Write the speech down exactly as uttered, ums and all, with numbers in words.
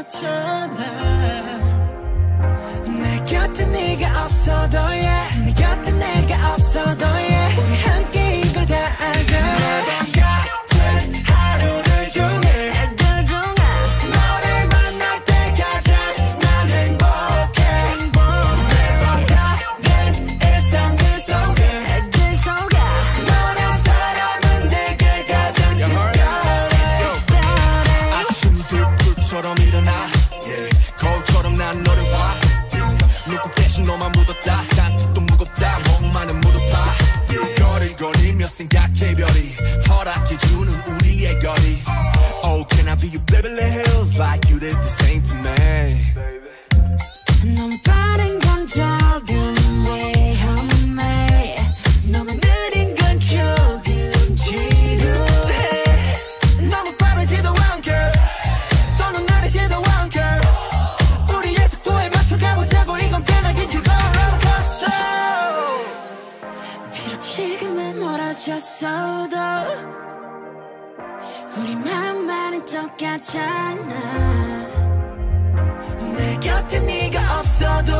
괜찮아. 내 곁에 네가 없어도 yeah. 내 곁에 내가 없어도 yeah. 우리 함께인 걸 다 알잖아. Oh, can I be your baby hills like you did the same to me? 내 곁에 네가 없어도